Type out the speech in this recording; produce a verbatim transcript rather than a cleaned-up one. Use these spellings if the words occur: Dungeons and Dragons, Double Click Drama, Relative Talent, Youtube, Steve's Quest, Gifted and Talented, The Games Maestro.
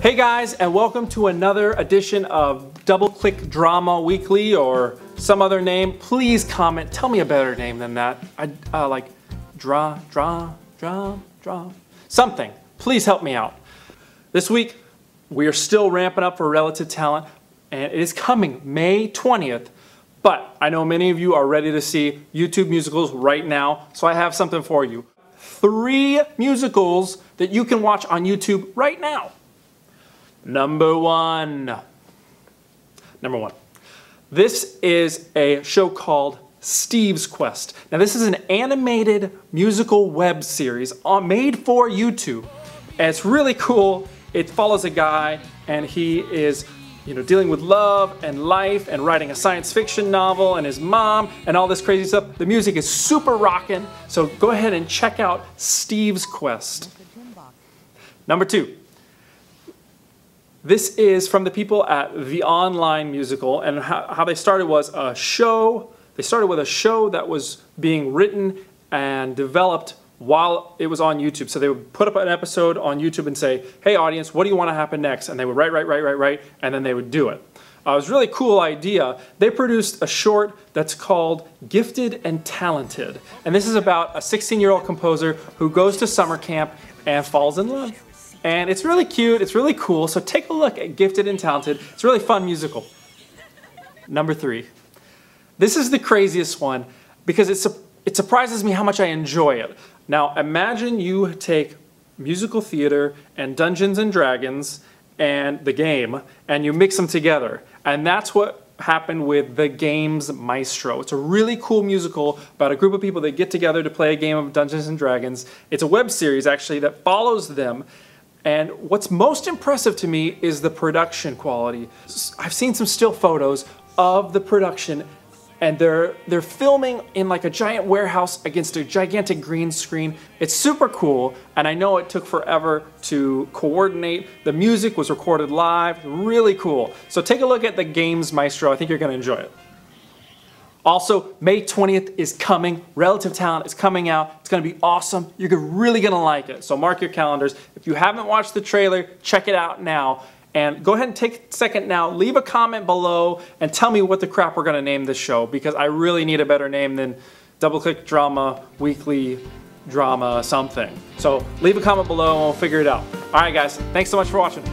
Hey guys, and welcome to another edition of Double Click Drama Weekly or some other name. Please comment, tell me a better name than that. I uh, like draw, draw, draw, draw, something. Please help me out. This week, we are still ramping up for Relative Talent, and it is coming May twentieth. But I know many of you are ready to see YouTube musicals right now, so I have something for you. Three musicals that you can watch on YouTube right now. Number one. Number one. This is a show called Steve's Quest. Now this is an animated musical web series made for YouTube. And it's really cool. It follows a guy and he is, you know, dealing with love and life and writing a science fiction novel and his mom and all this crazy stuff. The music is super rockin'. So go ahead and check out Steve's Quest. Number two. This is from the people at The Online Musical, and how, how they started was a show. They started with a show that was being written and developed while it was on YouTube. So they would put up an episode on YouTube and say, hey audience, what do you want to happen next? And they would write, write, write, write, write, and then they would do it. Uh, it was a really cool idea. They produced a short that's called Gifted and Talented. And this is about a sixteen-year-old composer who goes to summer camp and falls in love. And it's really cute, it's really cool, so take a look at Gifted and Talented. It's a really fun musical. Number three. This is the craziest one because it, su it surprises me how much I enjoy it. Now imagine you take musical theater and Dungeons and Dragons and the game and you mix them together. And that's what happened with The Games Maestro. It's a really cool musical about a group of people that get together to play a game of Dungeons and Dragons. It's a web series actually that follows them. And what's most impressive to me is the production quality. I've seen some still photos of the production, and they're they're filming in like a giant warehouse against a gigantic green screen. It's super cool, and I know it took forever to coordinate. The music was recorded live, really cool. So take a look at The Games Maestro, I think you're gonna enjoy it. Also, May twentieth is coming. Relative Talent is coming out. It's going to be awesome. You're really going to like it. So mark your calendars. If you haven't watched the trailer, check it out now. And go ahead and take a second now. Leave a comment below and tell me what the crap we're going to name this show, because I really need a better name than Double Click Drama, Weekly Drama, something. So leave a comment below and we'll figure it out. All right, guys. Thanks so much for watching.